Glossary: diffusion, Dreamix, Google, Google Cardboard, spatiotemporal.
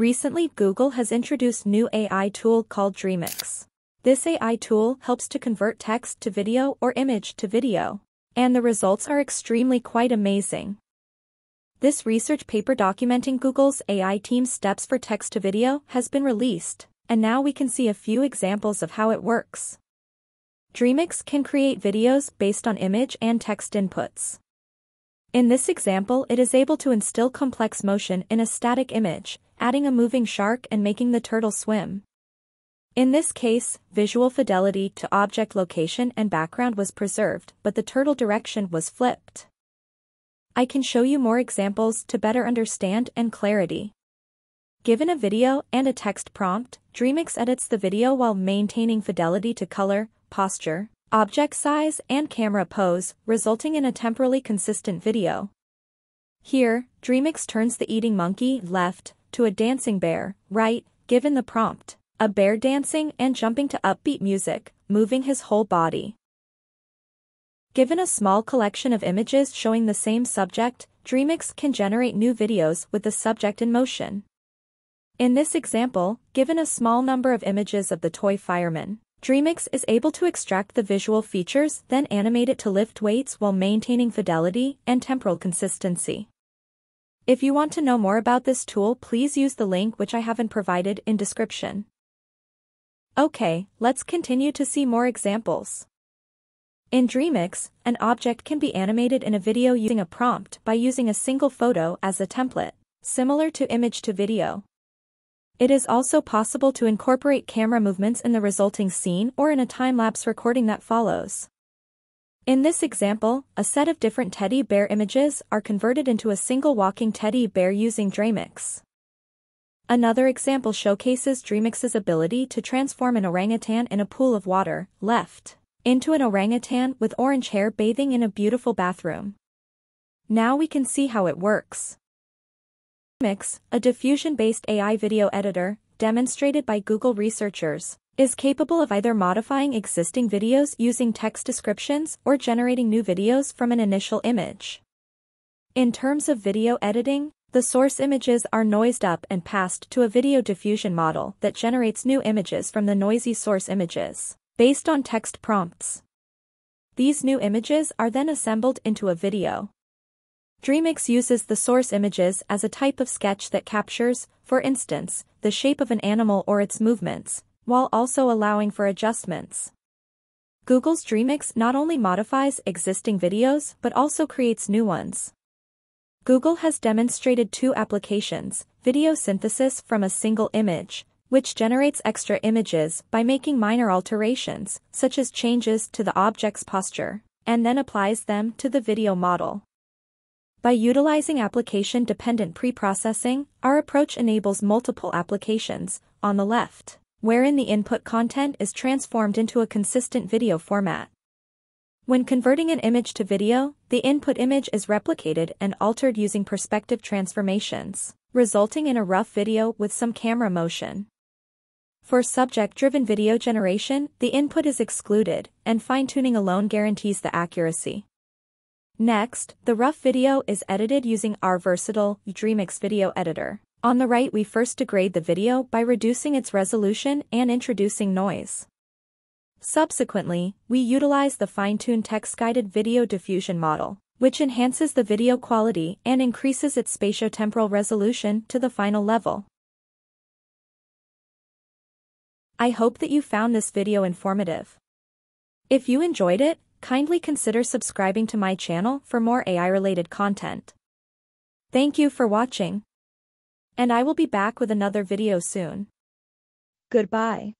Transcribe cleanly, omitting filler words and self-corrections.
Recently, Google has introduced a new AI tool called Dreamix. This AI tool helps to convert text to video or image to video, and the results are quite amazing. This research paper documenting Google's AI team's steps for text to video has been released, and now we can see a few examples of how it works. Dreamix can create videos based on image and text inputs. In this example, it is able to instill complex motion in a static image, adding a moving shark and making the turtle swim. In this case, visual fidelity to object location and background was preserved, but the turtle direction was flipped. I can show you more examples to better understand and clarity. Given a video and a text prompt, Dreamix edits the video while maintaining fidelity to color, posture, object size, and camera pose, resulting in a temporally consistent video. Here, Dreamix turns the eating monkey left to a dancing bear right, given the prompt, a bear dancing and jumping to upbeat music, moving his whole body. Given a small collection of images showing the same subject, Dreamix can generate new videos with the subject in motion. In this example, given a small number of images of the toy fireman, Dreamix is able to extract the visual features, then animate it to lift weights while maintaining fidelity and temporal consistency. If you want to know more about this tool, please use the link which I haven't provided in description. Okay, let's continue to see more examples. In Dreamix, an object can be animated in a video using a prompt by using a single photo as a template, similar to image to video. It is also possible to incorporate camera movements in the resulting scene or in a time-lapse recording that follows. In this example, a set of different teddy bear images are converted into a single walking teddy bear using Dreamix. Another example showcases Dreamix's ability to transform an orangutan in a pool of water, left, into an orangutan with orange hair bathing in a beautiful bathroom. Now we can see how it works. Dreamix, a diffusion-based AI video editor, demonstrated by Google researchers, is capable of either modifying existing videos using text descriptions or generating new videos from an initial image. In terms of video editing, the source images are noised up and passed to a video diffusion model that generates new images from the noisy source images, based on text prompts. These new images are then assembled into a video. Dreamix uses the source images as a type of sketch that captures, for instance, the shape of an animal or its movements, while also allowing for adjustments. Google's Dreamix not only modifies existing videos but also creates new ones. Google has demonstrated two applications: video synthesis from a single image, which generates extra images by making minor alterations, such as changes to the object's posture, and then applies them to the video model. By utilizing application-dependent preprocessing, our approach enables multiple applications, on the left, wherein the input content is transformed into a consistent video format. When converting an image to video, the input image is replicated and altered using perspective transformations, resulting in a rough video with some camera motion. For subject-driven video generation, the input is excluded, and fine-tuning alone guarantees the accuracy. Next, the rough video is edited using our versatile Dreamix video editor. On the right, we first degrade the video by reducing its resolution and introducing noise. Subsequently, we utilize the fine-tuned text-guided video diffusion model, which enhances the video quality and increases its spatiotemporal resolution to the final level. I hope that you found this video informative. If you enjoyed it, kindly consider subscribing to my channel for more AI-related content. Thank you for watching, and I will be back with another video soon. Goodbye.